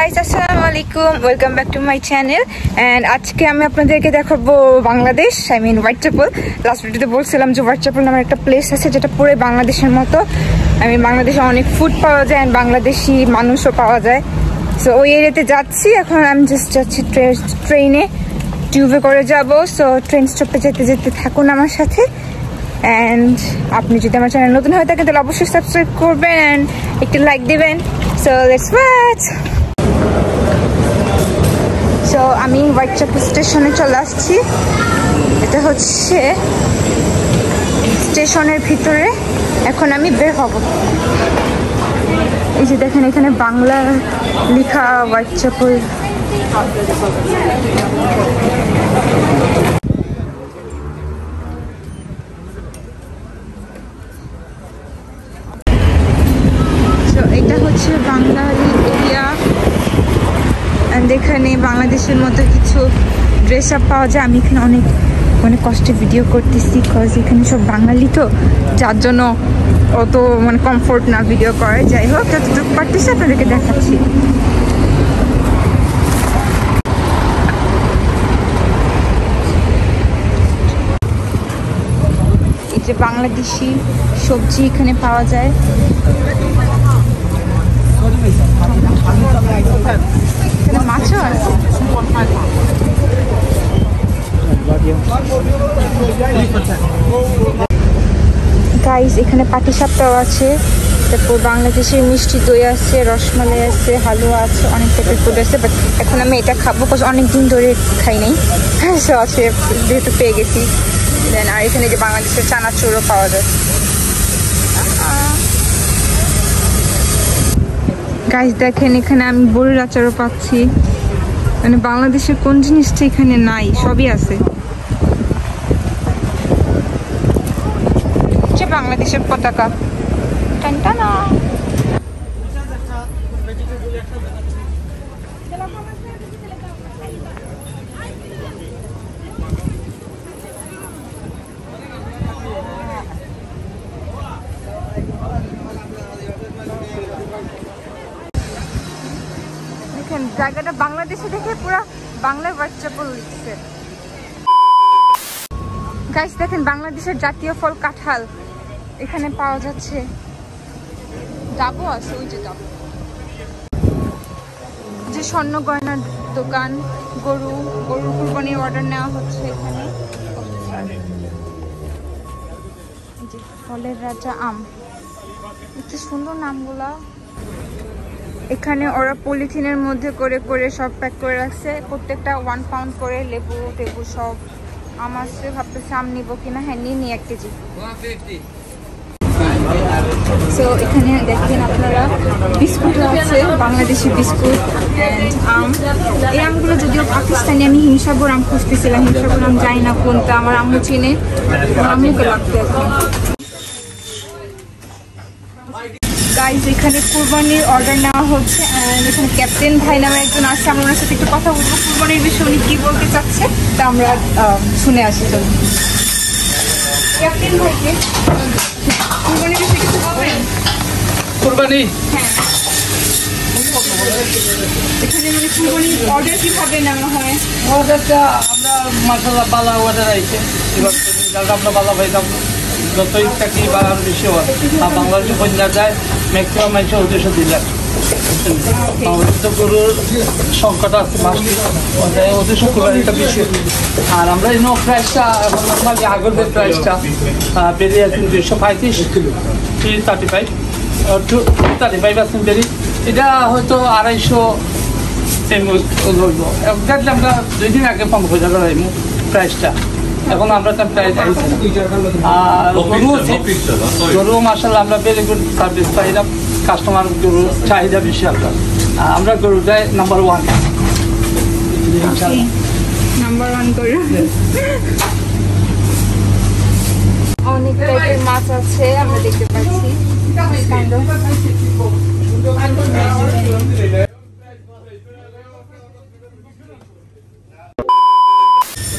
guys, Assalamualaikum. Welcome back to my channel. And today I am going to see Bangladesh. I mean Whitechapel. Last video I told you Whitechapel is a place that is whole Bangladesh. I mean Bangladesh has food and Bangladeshi people পাওয়া যায়। So ওই এরিয়াতে যাচ্ছি এখন। I'm just যাচ্ছি ট্রেনে টিউবে করে যাব। So train stop যেতে যেতে থাকুন আমার সাথে। And আপনি যদি আমার চ্যানেল নতুন হয়ে থাকেন তাহলে অবশ্যই সাবস্ক্রাইব করবেন and একটা লাইক দিবেন। So let's watch. So I'm in Whitechapel station e chole aschi. Eta hocche station er bhitore ekhon ami ber hobo. Ei je dekhen ekhane bangla likha Whitechapel. এখানে বাংলাদেশের মতো কিছু ড্রেস আপ পাওয়া যায়। আমি এখানে অনেক কষ্টে ভিডিও করতেছি কজ এখানে সব বাঙালি তো, যার জন্য অত মানে কমফোর্ট না ভিডিও করে। যাই হোক যতটুকু পারতেছি আপনাদেরকে দেখাচ্ছি। এই যে বাংলাদেশি সবজি এখানে পাওয়া যায়। গাইস এখানে পাটিসাপটাও আছে, তারপর বাংলাদেশের মিষ্টি দই আছে, রসমালাই আছে, হালুয়া আছে, অনেক টাইপের ফুড আছে। বাট এখন আমি এটা খাবো কজ অনেকদিন ধরে খাই নাই। সো আছে যেহেতু পেয়ে গেছি। দেন আর এখানে যে বাংলাদেশের চানাচুরও পাওয়া যায়। গাইস দেখেন এখানে আমি বড়ির আচারও পাচ্ছি। মানে বাংলাদেশের কোন জিনিসটা এখানে নাই, সবই আছে। বাংলাদেশের পতাকা টানটানা। জায়গাটা বাংলাদেশে দেখে পুরা বাংলা Whitechapel লিখছে। গাইস দেখেন বাংলাদেশের জাতীয় ফল কাঁঠাল এখানে পাওয়া যাচ্ছে। ডাবো আছে, ওই যে ডাবো, যে স্বর্ণ গয়নার দোকান, গরু কুরবানির অর্ডার নেওয়া হচ্ছে এখানে। ফলের রাজা আম, কি সুন্দর নামগুলা। এখানে ওরা পলিথিনের মধ্যে করে করে সব প্যাক করে রাখছে, প্রত্যেকটা 1 পাউন্ড করে। লেবু টেবু সব আম আছে। ভাবতেছি আম নিব কিনা। হ্যাঁ নিয়ে নিই 1 কেজি। সো এখানে দেখেন আপনারা বিস্কুট আছে, বাংলাদেশি বিস্কুট অ্যান্ড আম। এই আমগুলো যদিও পাকিস্তানি। আমি হিংসাবর আম খুঁজতেছিলাম, হিংসাবর আম যাই না কোনটা, আমার আম্মু চিনে, আম্মুকে লাগতো। গাইজ এখানে কুরবানির অর্ডার নেওয়া হচ্ছে। অ্যান্ড এখানে ক্যাপ্টেন ভাই নামে একজন আছে, আমরা ওনার সাথে একটু কথা বলবো কুরবানির বিষয়ে, উনি কী বলতে চাচ্ছে তা আমরা শুনে আসি। তো ক্যাপ্টেন ভাইকে কুরবানির বিষয়ে কিছু বলবেন? কুরবানি, হ্যাঁ এখানে মানে কুরবানির অর্ডার কীভাবে নেওয়া হয়? অর্ডারটা আমরা মাসাল্লাহ বালা অর্ডার আছে, আমরা বালা পাইতাম। যতই থাকি বা বেশি হয় আর বাংলাদেশে বন্যা যায় ম্যাক্সিমাম মানুষের উদ্দেশ্য দিলে গরুর সংখ্যাটা আছে উদ্দেশ্য কুরবানিটা বেশি। আর আমরা এই প্রাইসটা আগের যে প্রাইসটা বেরিয়ে আছে 235 335 পার্সেন্ট বেরিয়ে, এটা হয়তো 250 একজাক্টলি। আমরা 2 দিন আগে 5,000 রাখবো প্রাইসটা। এখন আমরা তার প্রাইস আছি। আর গরু মাসাল্লাহ আমরা ভেরি গুড সার্ভিস পাইলাম, কাস্টমার গরু চাহিদা বেশি। আপনার আমরা গরুটাই নাম্বার 1। অনেক টাইপের মাছ আছে আমরা দেখতে পাচ্ছি।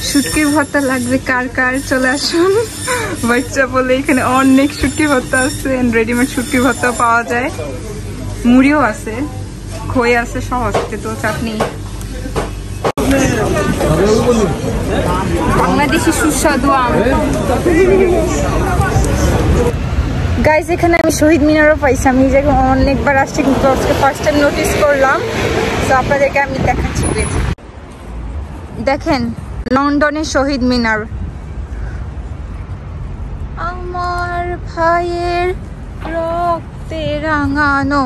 শুটকির ভর্তা লাগবে কার কার, চলে আসুন Whitechapel। এখানে অনেক শুটকির ভর্তা আছে, রেডিমেড শুটকির ভর্তা পাওয়া যায়, মুড়িও আছে। খই আছে সহজ কিন্তু চাটনি বাংলাদেশি সুস্বাদু আম গাইস এখানে আমি শহীদ মিনারও পাইছি আমি এই জায়গায় অনেকবার আসছি কিন্তু আজকে ফার্স্ট টাইম নোটিস করলাম তো আপনাদেরকে আমি দেখাচ্ছি দেখেন লন্ডনের শহীদ মিনার আমার ভাইয়ের রক্তে রাঙানো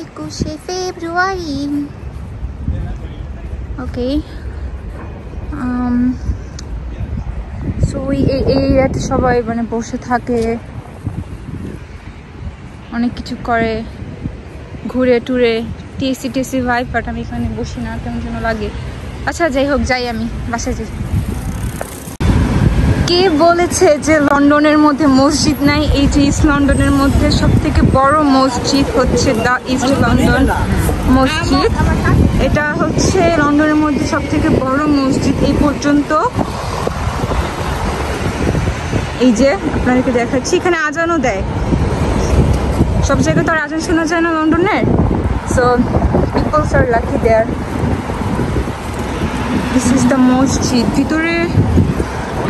21শে ফেব্রুয়ারি ওকে সো এই রাতে সবাই মানে বসে থাকে অনেক কিছু করে ঘুরে টুরে টিএসি টিএসি ভাইব বাট আমি এখানে বসি না কেমন যেন লাগে আচ্ছা যাই হোক যাই আমি বাসায় যাই কে বলেছে যে লন্ডনের মধ্যে মসজিদ নাই এই যে ইস্ট লন্ডনের মধ্যে সবথেকে বড় মসজিদ হচ্ছে দা ইস্ট লন্ডন মসজিদ এটা হচ্ছে লন্ডনের মধ্যে সবথেকে বড় মসজিদ এই পর্যন্ত এই যে আপনাদেরকে দেখাচ্ছি এখানে আজানও দেয় সব জায়গায় তো আর আজান শোনা যায় না লন্ডনের so peoples are lucky there this is the মসজিদ ভিতরে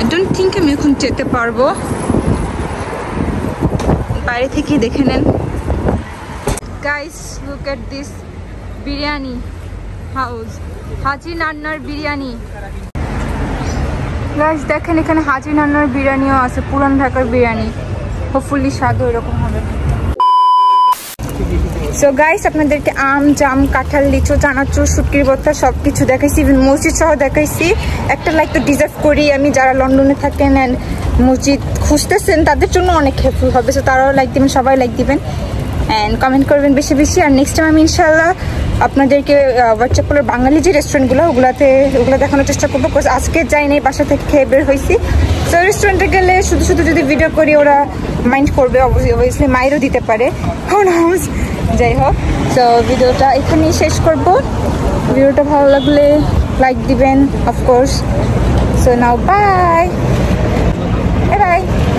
I don't think I'm going to get out of here. Guys, look at this biryani house. Haji Nannar Biryani. Guys, look at Haji Nannar Biryani. It's a Puran Dhakar biryani. Hopefully, it's going to happen. So, guys, we have to aam, jam, kathal, licho, chanachur, shutkir, botha, shop kichu dekhaychi, even mosjid shoh dekhaychi. একটা like তো deserve করি আমি যারা লন্ডনে থাকেন and মসজিদ খুঁজতেছেন তাদের জন্য অনেক হেল্পফুল হবে সো তারাও লাইক দিবেন সবাই লাইক দিবেন অ্যান্ড কমেন্ট করবেন বেশি বেশি আর নেক্সট টাইম আমি ইনশাল্লাহ আপনাদেরকে হোয়াটসঅ্যাপের বাঙালি যে রেস্টুরেন্টগুলো ওগুলো দেখানোর চেষ্টা করবো বিকজ আজকে যাই নাই বাসা থেকে খেয়ে বের হয়েছি সো রেস্টুরেন্টে গেলে শুধু শুধু যদি ভিডিও করি ওরা মাইন্ড করবে অবভিয়াসলি মাইরও দিতে পারে যাই হোক সো ভিডিওটা এখানেই শেষ করবো ভিডিওটা ভালো লাগলে like the event of course so now bye bye